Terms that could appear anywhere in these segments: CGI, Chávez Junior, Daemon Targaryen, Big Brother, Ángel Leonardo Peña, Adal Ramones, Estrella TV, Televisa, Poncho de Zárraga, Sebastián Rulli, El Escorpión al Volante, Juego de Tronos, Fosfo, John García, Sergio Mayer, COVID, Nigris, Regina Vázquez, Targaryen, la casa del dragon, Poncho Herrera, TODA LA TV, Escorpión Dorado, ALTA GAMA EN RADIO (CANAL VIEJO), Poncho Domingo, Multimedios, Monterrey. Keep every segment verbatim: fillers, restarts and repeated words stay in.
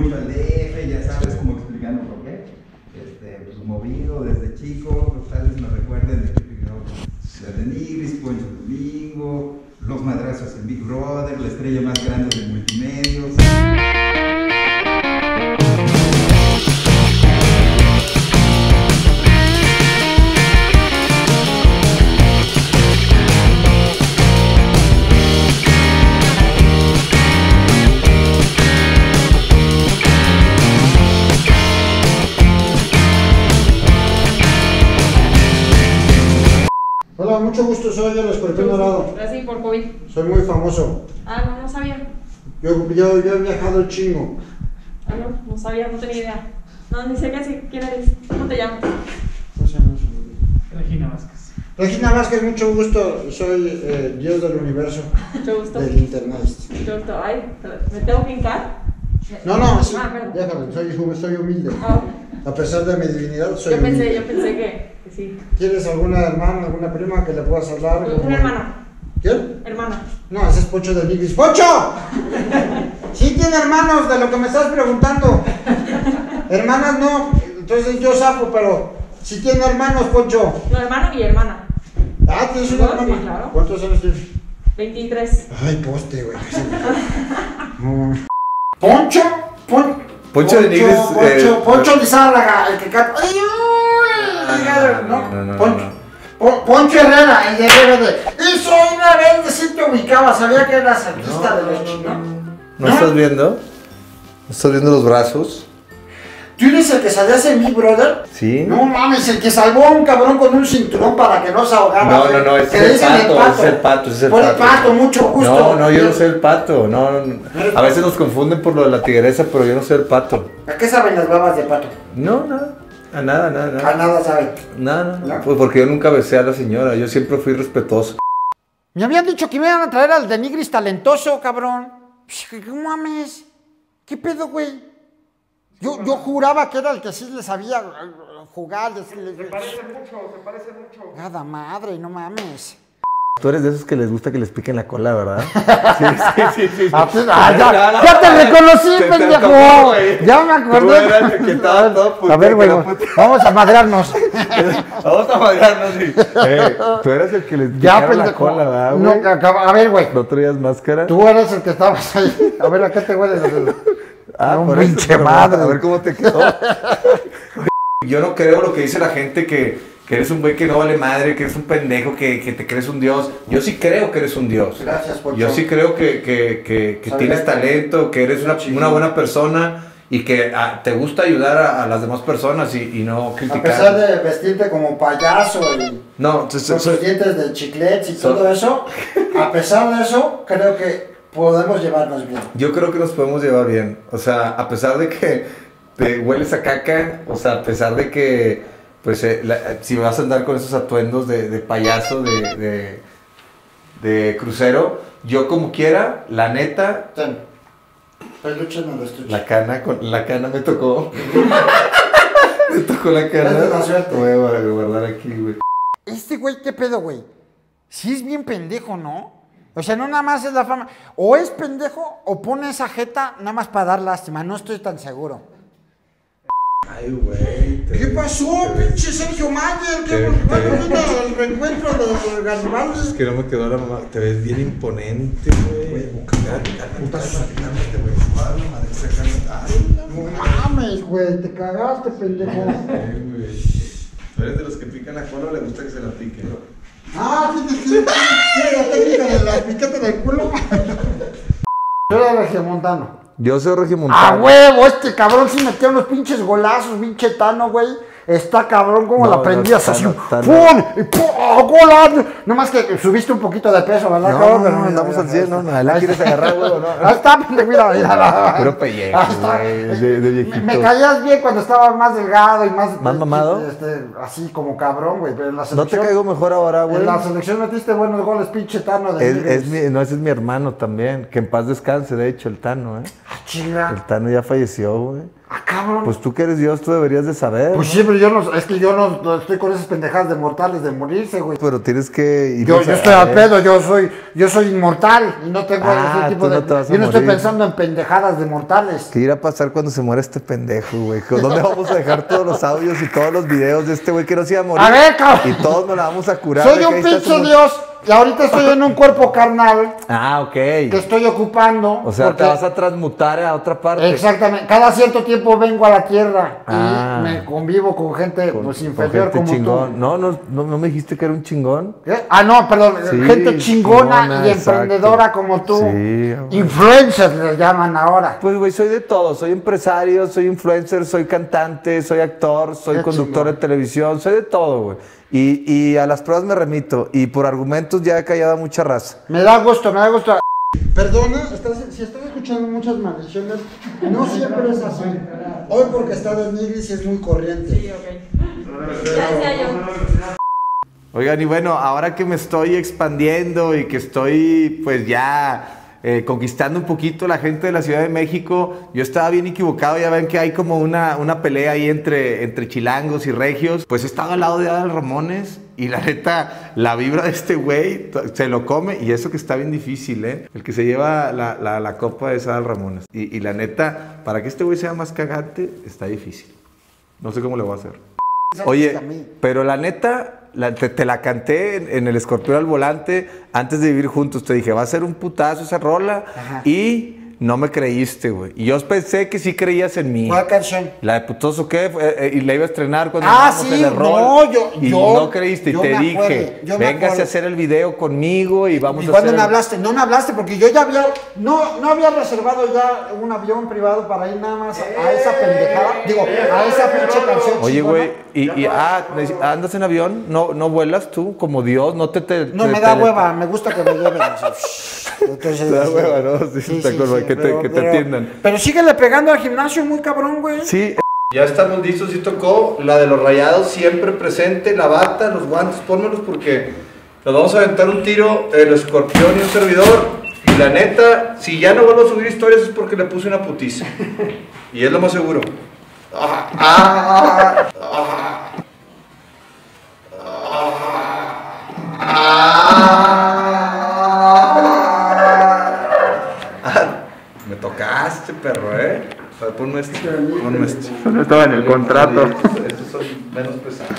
mucho el D F, ya sabes, como explicando por qué. Este, pues movido desde chico, pues, tal vez me recuerden de Nigris, Poncho Domingo, los madrazos en Big Brother, la estrella más grande de Multimedios. Hola, mucho gusto, soy del Escorpión Dorado. Gracias por COVID. Soy muy famoso. Ah, no, no sabía. Yo, yo, yo he viajado chingo. Ah, no, no sabía, no tenía idea. No, ni sé casi quién eres. ¿Cómo te llamas? No sé, no sé. Regina Vázquez. Regina Vázquez, mucho gusto. Soy eh, Dios del Universo. Mucho gusto. Del Internet. Mucho gusto. Ay, ¿me tengo que hincar? No, no, sí. Ah, perdón. Déjame, soy, soy humilde. Ah, okay. A pesar de mi divinidad, soy yo pensé, humilde. Yo pensé que, que sí. ¿Tienes alguna hermana, alguna prima que le puedas hablar? Un hermano. ¿Quién? Hermano. No, ese es Poncho de Nigris. ¡Poncho! Sí tiene hermanos, de lo que me estás preguntando. Hermanas no, entonces yo sapo, pero sí tiene hermanos, Poncho. No, hermano y hermana. Ah, ¿tienes una hermana? Sí, claro. ¿Cuántos años tienes? veintitrés. Ay, poste, güey. No. Poncho, Poncho. Poncho de Nigris. Poncho, Poncho de Zárraga, el que canta. ¡Ay, uy! No, Poncho. Poncho Herrera, el guerrero de. Eso una vez sí te ubicaba, sabía que eras artista de los chinos. ¿No estás viendo? ¿No estás viendo los brazos? ¿Tú eres el que salías en Big Brother? Sí. No mames, el que salvó a un cabrón con un cinturón para que no se ahogara. No, no, no, es el pato, es el pato, es el pato. Por el pato, mucho gusto. No, no, yo no soy el pato, no, no. A veces nos confunden por lo de la tigresa, pero yo no soy el pato. ¿A qué saben las babas de pato? No, nada, a nada, nada, nada. A nada saben. Nada, no, pues porque yo nunca besé a la señora, yo siempre fui respetuoso. Me habían dicho que me iban a traer al de Nigris talentoso, cabrón. ¿Qué mames? ¿Qué pedo, güey? Yo, yo juraba que era el que sí le sabía jugar. Les, les... Se parece mucho, se parece mucho. Nada madre, no mames. Tú eres de esos que les gusta que les piquen la cola, ¿verdad? Sí, sí, sí, sí. Ah, pues, ah, ya, no, no, ya te no, reconocí, te pendejo. Te ya me acordé. Que estaba todo puto, a ver, güey, bueno, vamos a madrearnos. Vamos a madrearnos. Sí. Hey, tú eres el que les picaron ya, la cola, ¿verdad, güey? No, a ver, güey. ¿No traías máscara? Tú eres el que estabas ahí. A ver, ¿a qué te hueles? Ah, un pinche madre. A ver cómo te quedó. Yo no creo lo que dice la gente que... que eres un güey que no vale madre, que eres un pendejo, que, que te crees un dios. Yo sí creo que eres un dios. Gracias, Poncho. Yo sí creo que, que, que, que tienes talento, que eres una, una buena persona y que a, te gusta ayudar a, a las demás personas y, y no criticar. A pesar de vestirte como payaso y no, con tus dientes de chiclets y todo eso, a pesar de eso, creo que podemos llevarnos bien. Yo creo que nos podemos llevar bien. O sea, a pesar de que te hueles a caca, o sea, a pesar de que... pues eh, la, si vas a andar con esos atuendos de, de payaso, de, de, de crucero, yo como quiera, la neta... Ten, peluche no lo estuche. La cana, con, la cana me tocó. Me tocó la cana. No es la suerte. Voy a guardar aquí, güey. Este güey, ¿qué pedo, güey? Sí es bien pendejo, ¿no? O sea, no nada más es la fama. O es pendejo o pone esa jeta nada más para dar lástima. No estoy tan seguro. Ay, güey. Te... ¿Qué pasó, te... pinche Sergio Mayer? ¿Qué te... va te... el reencuentro de los Garibaldi? Es que no me quedó la mamá. Te ves bien imponente, güey. Güey, no mames, güey. Te cagaste, pendejo. Ay, güey. Tú eres de los que pican la cola o le gusta que se la piquen, ¿no? Ah, sí, sí, sí. La técnica de la picata del culo. Yo era regiomontano. Yo soy regimontano. ¡Ah, huevo! Este cabrón sí metió unos pinches golazos, pinche Tano, güey. Está cabrón, como no, la prendías no, así. ¡Pum! ¡Y pum! ¡Golazo! Nomás que subiste un poquito de peso, ¿verdad, no, cabrón? No, no, no, estamos al cien, no, no. ¿La quieres agarrar, güey, o no? Ahí está, pendejo, mira, mira. Puro pellejo, güey, de, de viejito. Me, me caías bien cuando estaba más delgado y más... ¿Más mamado? Este, así como cabrón, güey. ¿No te caigo mejor ahora, güey? En la selección metiste buenos goles, pinche Tano. De es, es mi, no, ese es mi hermano también. Que en paz descanse, de hecho, el Tano, ¿eh? ¡Ah, chinga! El Tano ya falleció, güey. cabrón. Pues tú que eres Dios, tú deberías de saber. Pues ¿no? Sí, pero yo no, es que yo no, no estoy con esas pendejadas de mortales de morirse, güey. Pero tienes que... Yo, yo estoy al pedo, yo soy, yo soy inmortal y no tengo ah, ese tipo de... No yo no estoy pensando en pendejadas de mortales. ¿Qué irá a pasar cuando se muera este pendejo, güey? ¿Dónde vamos a dejar todos los audios y todos los videos de este güey que no se iba a morir? A ver, cabrón. Y todos nos la vamos a curar. Soy un pincho Dios. Y ahorita estoy en un cuerpo carnal. Ah, ok. Que estoy ocupando. O sea, te vas a transmutar a otra parte. Exactamente. Cada cierto tiempo vengo a la tierra ah, y me convivo con gente con, pues, inferior con gente como chingón. Tú. No, no, no, no me dijiste que era un chingón. ¿Qué? Ah, no, perdón. Sí, gente chingona, chingona y emprendedora exacto. Como tú. Sí, influencers les llaman ahora. Pues, güey, soy de todo. Soy empresario, soy influencer, soy cantante, soy actor, soy conductor de televisión. Soy de todo, güey. Y, y a las pruebas me remito, y por argumentos ya he callado a mucha raza. Me da gusto, me da gusto. Perdona, estás, si estás escuchando muchas maldiciones, no siempre es así. Hoy porque está de Nigris y es muy corriente. Sí, ok. Oigan, y bueno, ahora que me estoy expandiendo y que estoy, pues ya... Eh, conquistando un poquito la gente de la Ciudad de México, yo estaba bien equivocado, ya ven que hay como una, una pelea ahí entre, entre chilangos y regios, pues he estado al lado de Adal Ramones y la neta, la vibra de este güey se lo come y eso que está bien difícil, ¿eh? El que se lleva la, la, la copa es Adal Ramones y, y la neta, para que este güey sea más cagante, está difícil, no sé cómo le voy a hacer. Oye, pero la neta... La, te, te la canté en, en El Escorpión al Volante antes de vivir juntos. Te dije, va a ser un putazo esa rola. Ajá. Y no me creíste, güey. Y yo pensé que sí creías en mí. ¿Cuál canción? La de Putoso, ¿qué? Eh, eh, y la iba a estrenar cuando... Ah, sí, el no, yo... Y yo, no creíste, yo y te dije, véngase a hacer el video conmigo y vamos ¿Y a hacer... ¿Y cuándo me hablaste? No me hablaste porque yo ya había... No, no había reservado ya un avión privado para ir nada más a, a esa pendejada. Digo, a esa pinche canción. Oye, güey... Y, y ah, andas en avión, no, no vuelas tú como Dios, no te... te no, te, me da te... hueva, me gusta que me lleven. Entonces, me da hueva, ¿no? Sí, sí, sí, con... sí, que, pero, te, que pero, te atiendan. Pero síguele pegando al gimnasio, muy cabrón, güey. Sí. Ya estamos listos, sí tocó, la de los rayados siempre presente, la bata, los guantes, pónmelos porque nos vamos a aventar un tiro, el escorpión y un servidor. Y la neta, si ya no vuelvo a subir historias es porque le puse una putiza. Y es lo más seguro. Ah, ah, ah, ah, ah. Me tocaste, perro, eh. A ver, ponme este, ponme este. No estaba en el contrato. Estos son menos pesados.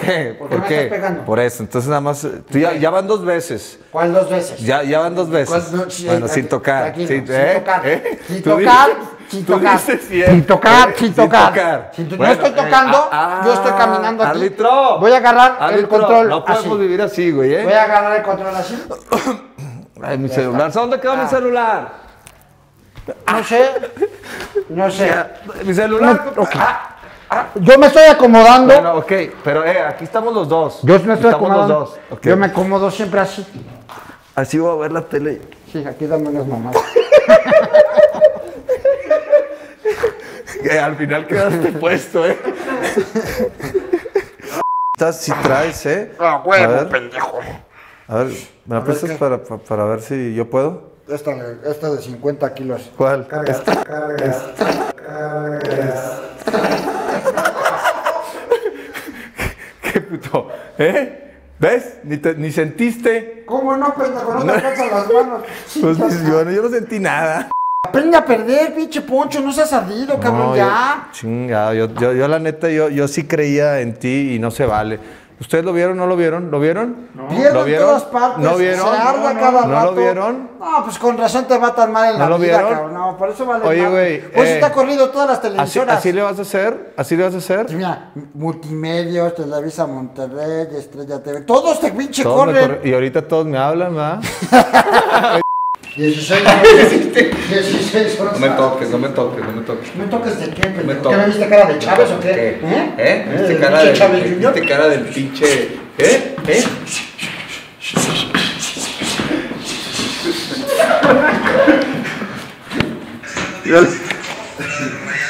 ¿Qué? ¿Por qué? ¿Por qué me estás pegando? Por eso, entonces nada más. Tú ya, ya van dos veces. ¿Cuál dos veces? Ya, ya van dos veces. No, sí, bueno, aquí, sin tocar. Sin, sin ¿eh? tocar. ¿Eh? Sin tocar. Sin tocar, sin tocar, sin tocar. No estoy tocando, yo estoy caminando aquí. Árbitro. Voy a agarrar el control. No podemos vivir así, güey, ¿eh? Voy a agarrar el control así. Ay, mi celular. ¿Dónde quedó mi celular? No sé. No sé. Mi celular. Yo me estoy acomodando. Bueno, ok, pero aquí estamos los dos. Yo me estoy acomodando. Yo me acomodo siempre así. Así voy a ver la tele. Sí, aquí dame las mamás. Al final quedaste puesto, ¿eh? Estás si traes, ¿eh? Ah, huevo, pendejo. A ver, ¿me la prestas para, para, para ver si yo puedo? Esta, esta de cincuenta kilos. ¿Cuál? Carga, esta. Carga, esta. Carga, esta. Qué puto, ¿eh? ¿Ves? Ni, te, ni sentiste. ¿Cómo no, pendejo? No, no te alcanzan las manos. Pues, bueno, yo no sentí nada. Aprende a perder, pinche Poncho, no seas ardido, cabrón, no, ya. Yo, chingado, yo, yo, yo la neta, yo, yo sí creía en ti y no se vale. ¿Ustedes lo vieron, no lo vieron? ¿Lo vieron? No. ¿Lo vieron? Todas partes, ¿no vieron? Se arda no, cada no, rato. ¿No lo vieron? No, pues con razón te va tan mal en ¿No la vida, vieron? Cabrón. No, por eso vale. Oye, güey. Pues eh, está corrido todas las televisoras. ¿Así, así le vas a hacer? ¿Así le vas a hacer? Sí, mira, Multimedios, Televisa Monterrey, Estrella T V, todos te pinche todos corren. Corre. Y ahorita todos me hablan, ¿verdad? dieciséis horas. No me toques, no me toques, no me toques. ¿Me toques de qué? ¿Me viste cara de Chávez o qué? ¿Eh? ¿Eh? ¿Viste cara de Chávez Junior? ¿Viste cara del pinche? ¿Eh? ¿Eh?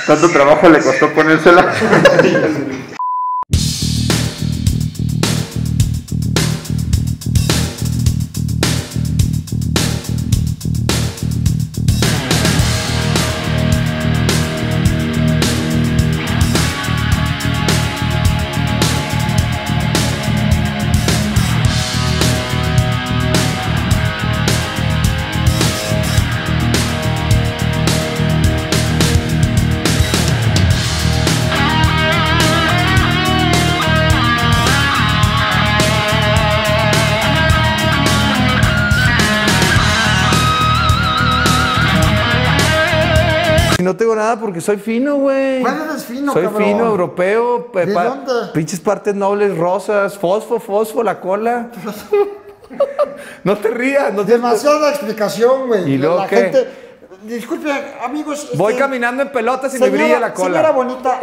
Tanto trabajo le costó ponérsela. Si no tengo nada porque soy fino, güey. ¿Cuál eres fino, Soy cabrón? fino, europeo. ¿De dónde? Pinches partes nobles, rosas, fosfo, fosfo, la cola. No te rías. No te... Demasiada explicación, güey. Y luego la qué? gente... Disculpe, amigos... Voy este... caminando en pelotas y señora, me brilla la cola. Señora bonita,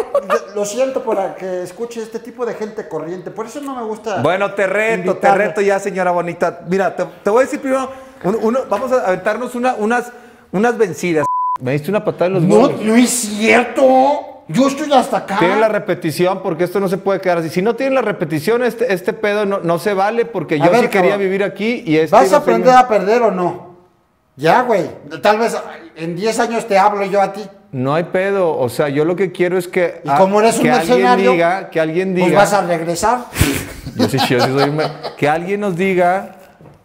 lo siento por que escuche este tipo de gente corriente. Por eso no me gusta... Bueno, te reto, invitarme. te reto ya, señora bonita. Mira, te, te voy a decir primero... Uno, uno, vamos a aventarnos una, unas, unas vencidas. Me diste una patada en los huevos. No, no es cierto. Yo estoy hasta acá. Tienen la repetición porque esto no se puede quedar así. Si no tienen la repetición, este, este pedo no, no se vale porque yo ver, sí quería cabrón. vivir aquí y este... ¿Vas a aprender a perder o no? Ya, güey. Tal vez en diez años te hablo yo a ti. No hay pedo. O sea, yo lo que quiero es que... Y a, como eres que un mercenario, diga, que alguien diga... Pues vas a regresar. Yo sí, yo sí soy un... Que alguien nos diga,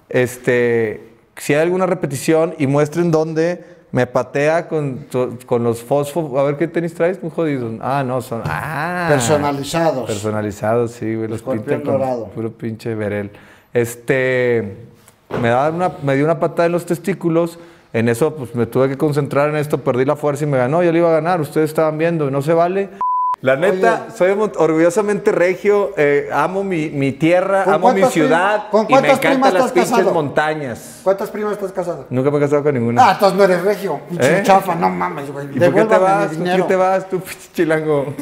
este... si hay alguna repetición y muestren dónde... Me patea con, con los fósforos. A ver, ¿qué tenis traes? Muy jodidos. Ah, no, son... Ah, personalizados. Personalizados, sí, güey. Los pintan con puro pinche verel. Este... Me, da una, me dio una patada en los testículos. En eso, pues, me tuve que concentrar en esto. Perdí la fuerza y me ganó. Yo le iba a ganar. Ustedes estaban viendo. No se vale. La neta, Oye. soy orgullosamente regio. Eh, amo mi, mi tierra, amo mi ciudad. ¿Con y me encantan las pinches casado? montañas. ¿Cuántas primas estás casado? Nunca me he casado con ninguna. Ah, entonces no eres regio. ¿Eh? Chafa, no mames, güey. ¿Y por qué te vas? ¿Por qué te vas tú, chilango?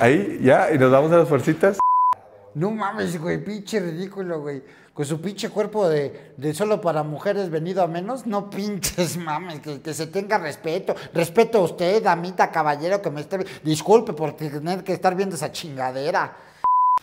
Ahí, ya, y nos vamos a las fuercitas. No mames, güey, pinche ridículo, güey. Con su pinche cuerpo de, de solo para mujeres venido a menos, no pinches mames, que, que se tenga respeto. Respeto a usted, damita, caballero, que me esté... Disculpe por tener que estar viendo esa chingadera.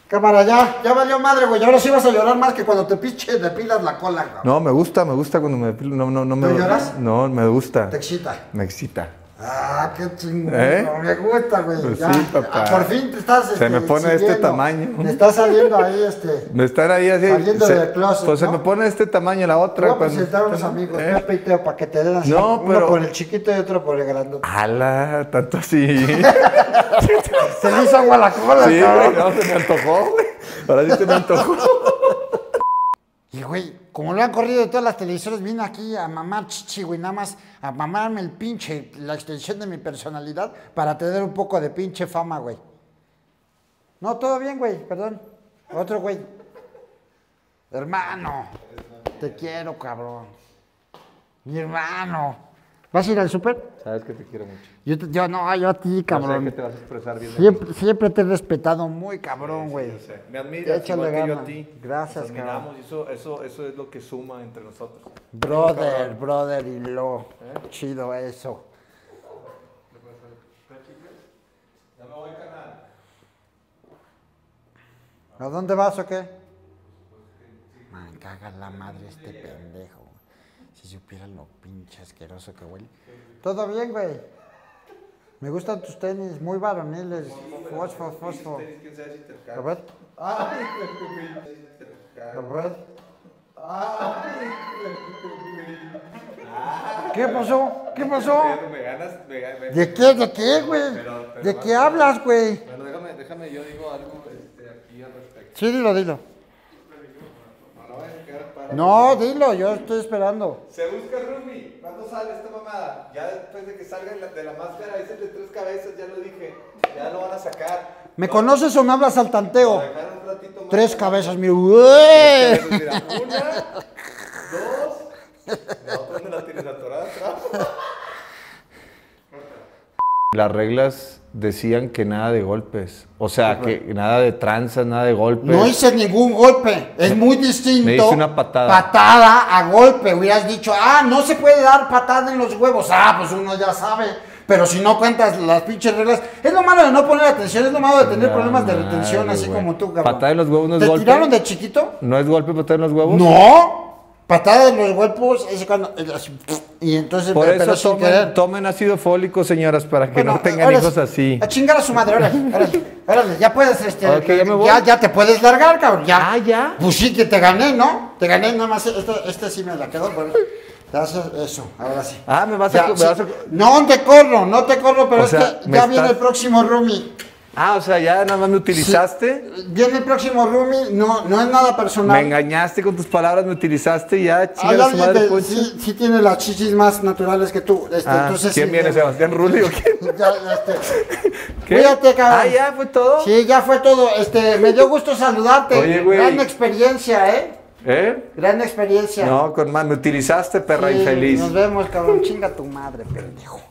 Cámara, ya, ya valió madre, güey. Ahora sí vas a llorar más que cuando te pinche depilas la cola, güey. No, me gusta, me gusta cuando me depilo. No, no, no me... ¿Te lloras? No, me gusta. ¿Te excita? Me excita. Ah, qué chingón, ¿Eh? me gusta, güey. Pues sí, papá. Por fin te estás este, Se me pone de este tamaño. Me está saliendo ahí, este. Me están ahí así. Saliendo se, del closet. Pues ¿no? se me pone de este tamaño la otra. Voy a presentar a unos amigos, ¿Eh? Pepe y Teo, para que te den así. No, uno pero... por el chiquito y otro por el grandote. ¡Hala! Tanto así. Se le hizo agua la cola, Sí, güey, no, se me antojó, güey. Ahora sí se me antojó. Y, güey, como lo han corrido de todas las televisoras, vine aquí a mamar chichi, güey, nada más a mamarme el pinche, la extensión de mi personalidad para tener un poco de pinche fama, güey. No, todo bien, güey, perdón. Otro, güey. Hermano, te quiero, cabrón. Mi hermano. ¿Vas a ir al súper? Sabes que te quiero mucho. Yo, te, yo no, yo a ti, cabrón. Yo sé que te vas a expresar bien. Siempre, siempre te he respetado muy cabrón, güey. Sí, sí, yo sé. Me admiras igual que yo a ti. Gracias, cabrón. Eso, eso, eso es lo que suma entre nosotros. Brother, brother y lo. ¿Eh? Chido eso. Ya me voy, canal. ¿A dónde vas o qué? Man, caga la madre este pendejo. Si supiera lo pinche asqueroso que huele. Todo bien, güey. Me gustan tus tenis, muy varoniles. Fosfo, fosfo. Robert. Ay, Robert. ¿Qué pasó? ¿Qué pasó? ¿De qué? ¿De qué, güey? ¿De qué hablas, güey? Pero déjame, déjame, yo digo algo este, aquí al respecto. Sí, dilo, dilo. No, dilo, yo estoy esperando. Se busca Rumi, ¿cuándo sale esta mamada? Ya después de que salga de la, de la máscara, ese de tres cabezas, ya lo dije, ya lo van a sacar. ¿Me no. conoces o me hablas al tanteo? Un ratito más tres cabezas, mira. Tres cabezas, mira. Una, dos. No, ¿dónde la tienes atorada? Las reglas decían que nada de golpes, o sea, que nada de tranzas, nada de golpes. No hice ningún golpe, es muy distinto. Me hice una patada. Patada a golpe, hubieras dicho, ah, no se puede dar patada en los huevos, ah, pues uno ya sabe. Pero si no cuentas las pinches reglas, es lo malo de no poner atención, es lo malo de tener no, problemas de retención, madre, así wey. como tú, cabrón. ¿Patada en los huevos no es ¿Te golpe? ¿Te tiraron de chiquito? ¿No es golpe patada en los huevos? ¡No! Patada de los golpes es cuando... Y entonces... Por eso tomen, tomen ácido fólico, señoras, para que bueno, no tengan órale, hijos así. A chingar a su madre, órale, órale, órale ya puedes... Este, okay, ya, me ya, ya te puedes largar, cabrón, ya. Ah, ya. Pues sí que te gané, ¿no? Te gané, nada más, este, este sí me la quedó, bueno. Eso, ahora sí. Ah, me vas, ya, a, me sí. vas a... No te corro, no te corro, pero o sea, es que ya estás... viene el próximo Rumi. Ah, o sea, ya nada más me utilizaste. Sí. Yo en el próximo roomie, no, no es nada personal. Me engañaste con tus palabras, me utilizaste y ya, chica, su madre, Poncho. Sí, sí tiene las chichis más naturales que tú. Este, ah, entonces, ¿quién sí, viene, eh, Sebastián Rulli o quién? Ya, este. ¿Qué? Cuídate, cabrón. Ah, ¿ya fue todo? Sí, ya fue todo. Este, me dio gusto saludarte. Oye, güey. Gran experiencia, ¿eh? ¿Eh? Gran experiencia. No, con más, me utilizaste, perra sí, infeliz. Nos vemos, cabrón. Chinga tu madre, pendejo.